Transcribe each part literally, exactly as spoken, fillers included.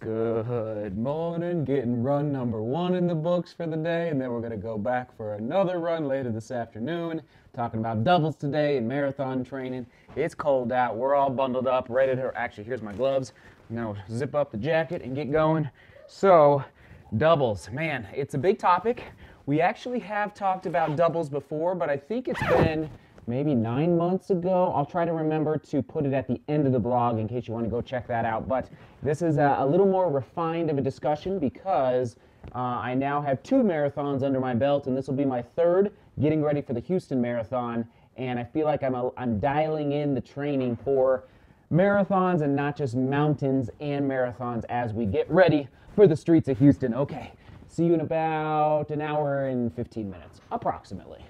Good morning, getting run number one in the books for the day, and then we're going to go back for another run later this afternoon. Talking about doubles today and marathon training. It's cold out, we're all bundled up, ready to, actually here's my gloves, I'm going to zip up the jacket and get going. So, doubles, man, it's a big topic. We actually have talked about doubles before, but I think it's been maybe nine months ago. I'll try to remember to put it at the end of the blog in case you want to go check that out. But this is a, a little more refined of a discussion because uh, I now have two marathons under my belt, and this will be my third, getting ready for the Houston Marathon. And I feel like I'm, a, I'm dialing in the training for marathons and not just mountains and marathons as we get ready for the streets of Houston. Okay, see you in about an hour and fifteen minutes, approximately.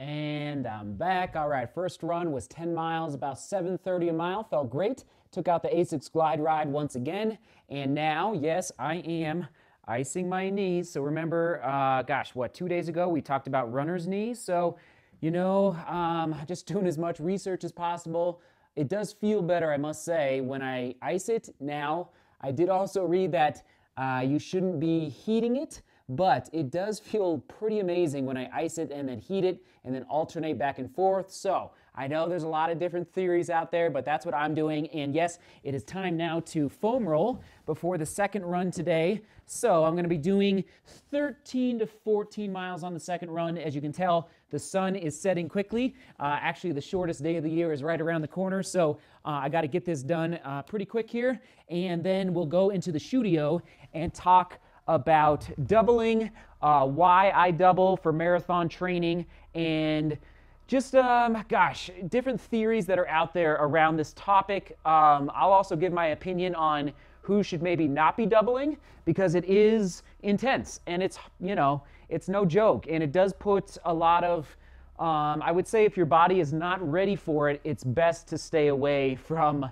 And I'm back. All right, first run was ten miles, about seven thirty a mile. Felt great. Took out the ASICS glide ride once again. And now, yes, I am icing my knees. So remember, uh, gosh, what, two days ago we talked about runner's knees. So, you know, um, just doing as much research as possible. It does feel better, I must say, when I ice it. Now, I did also read that uh, you shouldn't be heating it. But it does feel pretty amazing when I ice it and then heat it and then alternate back and forth. So I know there's a lot of different theories out there, but that's what I'm doing. And yes, it is time now to foam roll before the second run today. So I'm going to be doing thirteen to fourteen miles on the second run. As you can tell, the sun is setting quickly. Uh, actually, the shortest day of the year is right around the corner. So uh, I got to get this done uh, pretty quick here. And then we'll go into the studio and talk about doubling, uh, why I double for marathon training, and just, um, gosh, different theories that are out there around this topic. Um, I'll also give my opinion on who should maybe not be doubling, because it is intense, and it's, you know, it's no joke, and it does put a lot of, um, I would say if your body is not ready for it, it's best to stay away from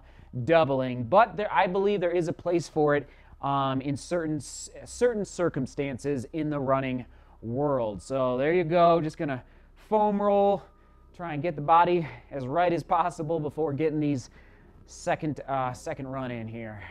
doubling, but there, I believe there is a place for it. Um, in certain certain circumstances in the running world. So there you go, just gonna foam roll, try and get the body as right as possible before getting these second uh, second run in here.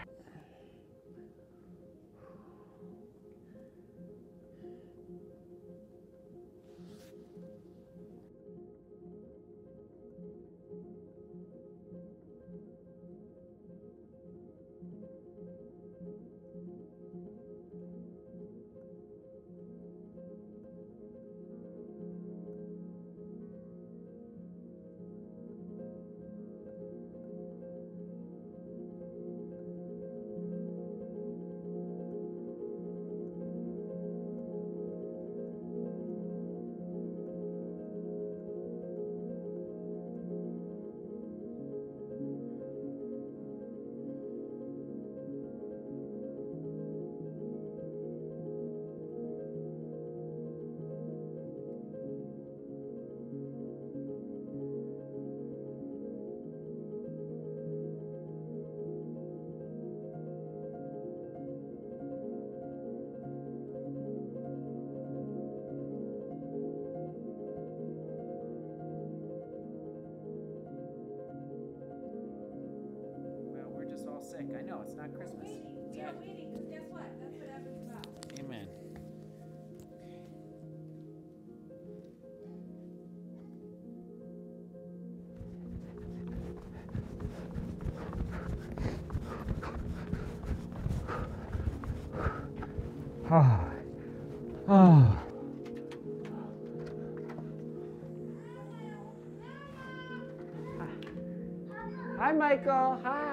I know, it's not Christmas. We're waiting. We are waiting, because guess what? That's what everything's about. Amen. Oh. Oh. Hi, Michael. Hi.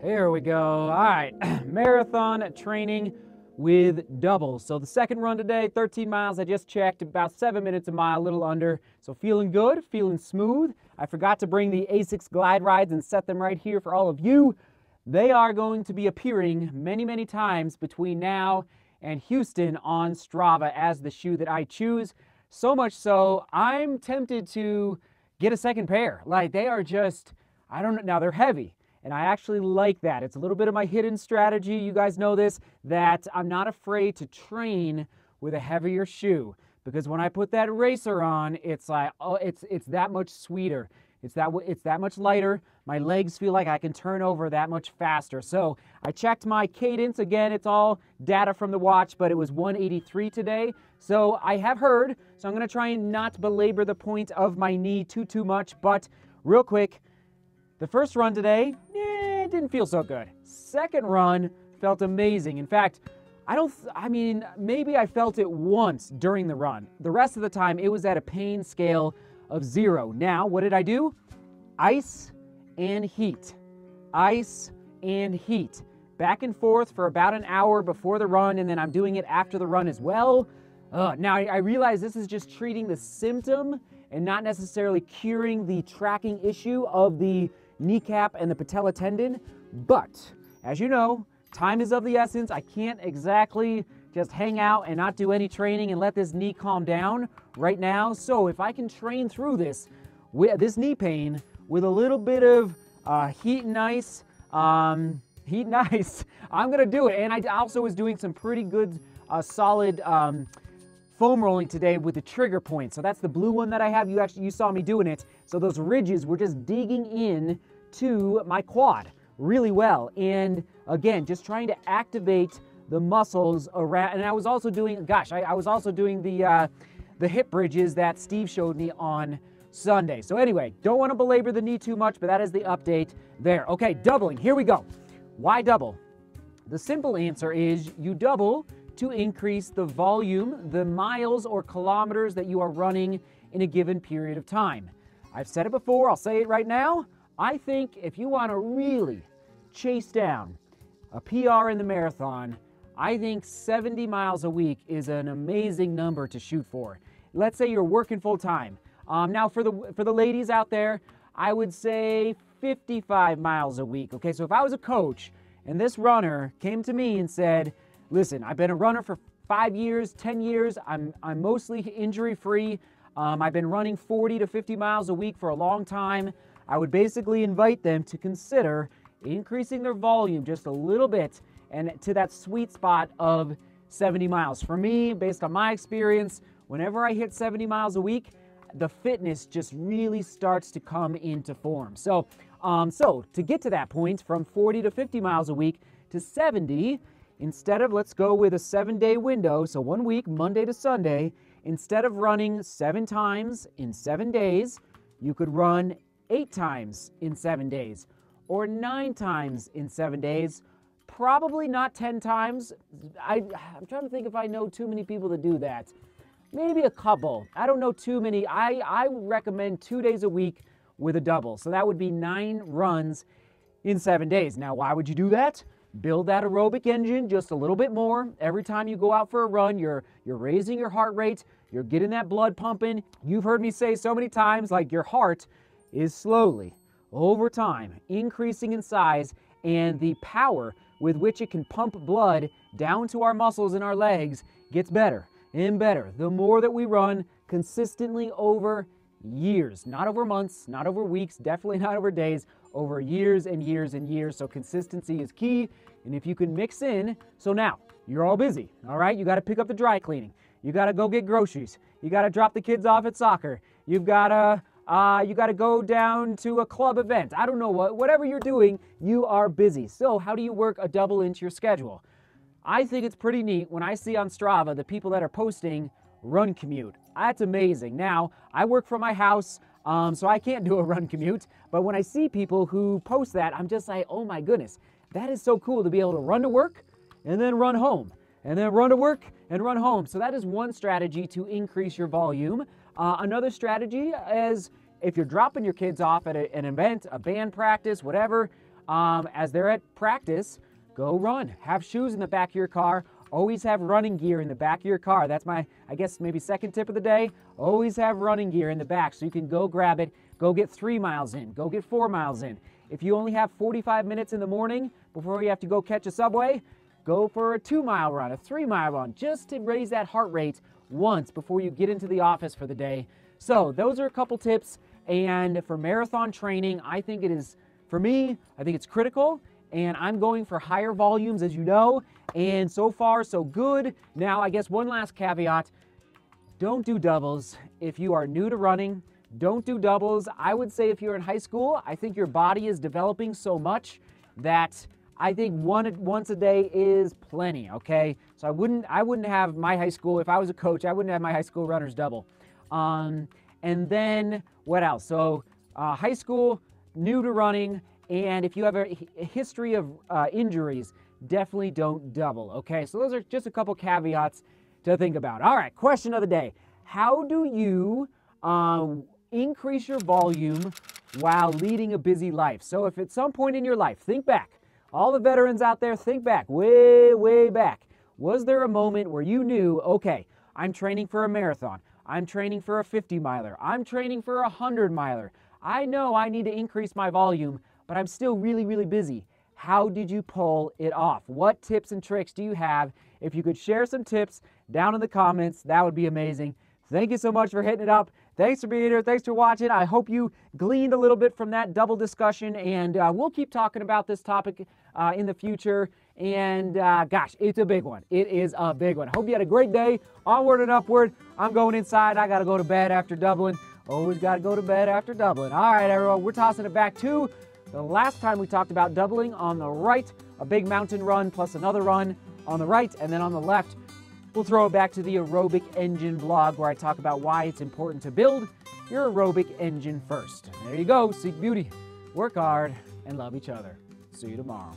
Here we go. All right, marathon training with doubles. So the second run today, thirteen miles. I just checked, about seven minutes a mile, a little under. So feeling good, feeling smooth. I forgot to bring the ASICS glide rides and set them right here for all of you. They are going to be appearing many, many times between now and Houston on Strava as the shoe that I choose. So much so, I'm tempted to get a second pair. Like, they are just, I don't know, now they're heavy. And I actually like that. It's a little bit of my hidden strategy. You guys know this, that I'm not afraid to train with a heavier shoe. Because when I put that racer on, it's like, oh, it's it's that much sweeter. It's that, it's that much lighter. My legs feel like I can turn over that much faster. So I checked my cadence. Again, it's all data from the watch, but it was one eighty-three today. So I have heard, so I'm going to try and not belabor the point of my knee too, too much. But real quick, the first run today, eh, it didn't feel so good. Second run felt amazing. In fact, I don't, I mean, maybe I felt it once during the run. The rest of the time, it was at a pain scale of zero. Now, what did I do? Ice and heat. Ice and heat. Back and forth for about an hour before the run, and then I'm doing it after the run as well. Uh, now, I, I realize this is just treating the symptom and not necessarily curing the tracking issue of the kneecap and the patella tendon, but as you know, time is of the essence. I can't exactly just hang out and not do any training and let this knee calm down right now. So if I can train through this, with this knee pain, with a little bit of uh, heat and ice, um, heat and ice, I'm gonna do it. And I also was doing some pretty good, uh, solid um, foam rolling today with the Trigger Point. So that's the blue one that I have. You actually, you saw me doing it. So those ridges were just digging in to my quad really well. And again, just trying to activate the muscles around. And I was also doing, gosh, I, I was also doing the, uh, the hip bridges that Steve showed me on Sunday. So anyway, don't want to belabor the knee too much, but that is the update there. Okay, doubling, here we go. Why double? The simple answer is you double to increase the volume, the miles or kilometers that you are running in a given period of time. I've said it before, I'll say it right now. I think if you want to really chase down a P R in the marathon, I think seventy miles a week is an amazing number to shoot for. Let's say you're working full time. Um, now for the for the ladies out there, I would say fifty-five miles a week. Okay, so if I was a coach and this runner came to me and said, "Listen, I've been a runner for five years, ten years. I'm I'm mostly injury free. Um, I've been running forty to fifty miles a week for a long time." I would basically invite them to consider increasing their volume just a little bit and to that sweet spot of seventy miles. For me, based on my experience, whenever I hit seventy miles a week, the fitness just really starts to come into form. So, um, so to get to that point from forty to fifty miles a week to seventy, instead of, let's go with a seven day window, so one week, Monday to Sunday, instead of running seven times in seven days, you could run eight times in seven days or nine times in seven days, probably not ten times. I, I'm trying to think if I know too many people that do that. Maybe a couple. I don't know too many. I, I recommend two days a week with a double. So that would be nine runs in seven days. Now, why would you do that? Build that aerobic engine just a little bit more. Every time you go out for a run, you're, you're raising your heart rate. You're getting that blood pumping. You've heard me say so many times, like your heart is slowly, over time, increasing in size, and the power with which it can pump blood down to our muscles and our legs gets better and better. The more that we run consistently over years, not over months, not over weeks, definitely not over days, over years and years and years. So consistency is key. And if you can mix in, so now you're all busy, all right? You got to pick up the dry cleaning. You got to go get groceries. You got to drop the kids off at soccer. You've got to Uh, you got to go down to a club event. I don't know what, whatever you're doing, you are busy. So how do you work a double into your schedule? I think it's pretty neat when I see on Strava the people that are posting run commute. That's amazing. Now, I work from my house, um, so I can't do a run commute. But when I see people who post that, I'm just like, oh my goodness, that is so cool to be able to run to work and then run home and then run to work and run home. So that is one strategy to increase your volume. Uh, another strategy is if you're dropping your kids off at a, an event, a band practice, whatever, um, as they're at practice, go run. Have shoes in the back of your car. Always have running gear in the back of your car. That's my, I guess, maybe second tip of the day. Always have running gear in the back so you can go grab it, go get three miles in, go get four miles in. If you only have forty-five minutes in the morning before you have to go catch a subway, go for a two mile run, a three mile run, just to raise that heart rate once before you get into the office for the day. So those are a couple tips. And for marathon training, I think it is, for me, I think it's critical. And I'm going for higher volumes, as you know. And so far, so good. Now, I guess one last caveat. Don't do doubles if you are new to running. Don't do doubles. I would say if you're in high school, I think your body is developing so much that I think one once a day is plenty, okay? So I wouldn't I wouldn't have my high school, if I was a coach, I wouldn't have my high school runners double. Um, and then what else? So uh, high school, new to running, and if you have a history of uh, injuries, definitely don't double, okay? So those are just a couple caveats to think about. All right, question of the day. How do you um, increase your volume while leading a busy life? So if at some point in your life, think back. All the veterans out there, think back, way, way back. Was there a moment where you knew, okay, I'm training for a marathon. I'm training for a fifty miler. I'm training for a hundred miler. I know I need to increase my volume, but I'm still really, really busy. How did you pull it off? What tips and tricks do you have? If you could share some tips down in the comments, that would be amazing. Thank you so much for hitting it up. Thanks for being here. Thanks for watching. I hope you gleaned a little bit from that double discussion, and uh, we'll keep talking about this topic uh, in the future. And uh, gosh, it's a big one. It is a big one. Hope you had a great day. Onward and upward. I'm going inside. I got to go to bed after doubling. Always got to go to bed after doubling. All right, everyone. We're tossing it back to the last time we talked about doubling on the right, a big mountain run plus another run on the right, and then on the left, we'll throw it back to the aerobic engine blog where I talk about why it's important to build your aerobic engine first. There you go. Seek beauty, work hard, and love each other. See you tomorrow.